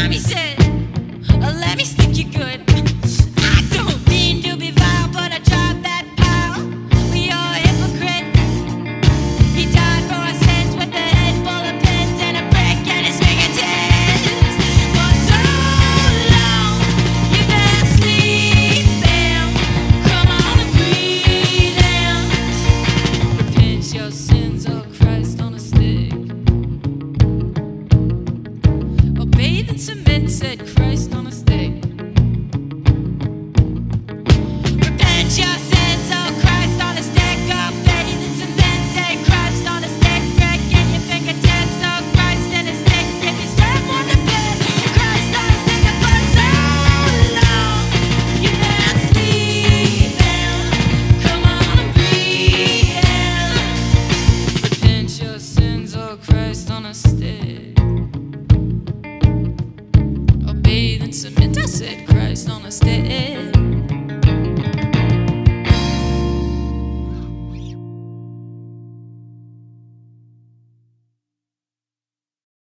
Mommy said, let me stick you good. I don't mean to be vile, but I dropped that pile. Well, you're a hypocrite. He died for our sins with a head full of pins and a brick in his fingertips. For so long, you better sleep down. Come on and breathe down. Repent your sins, oh Christ, on a stick. Oh, bathe in cement, said Christ on a stick. Repent your sins, oh Christ on a stick. Oh, bathe in cement, said Christ on a stick. Break in your fingertips, oh Christ in a stick. If you step on the bed, Christ on a stick. And for so long, you better sleep down. Come on and breathe down. Repent your sins, oh Christ on a stick. Bathe in cement, I said Christ on a stick.